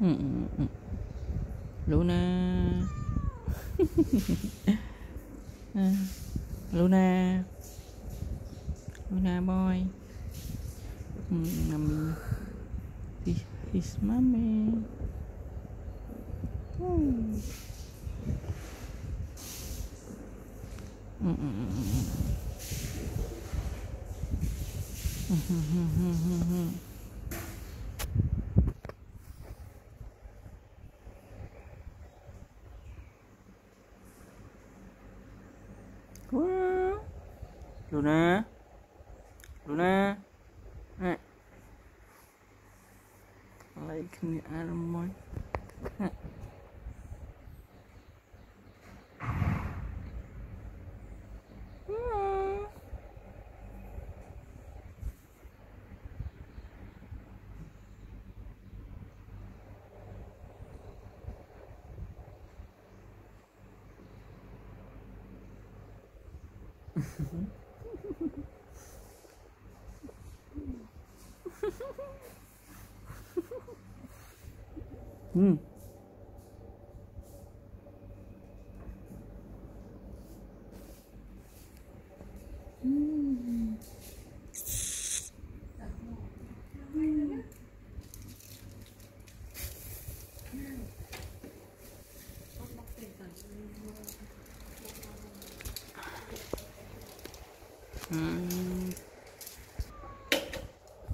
Luna. Luna. Luna boy. This is mommy. Luna, Luna, like the arm one.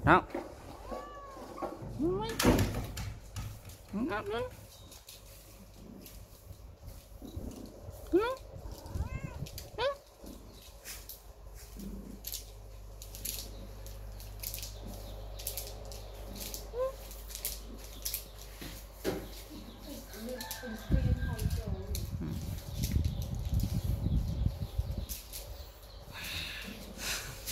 Nào. Ngáp lên.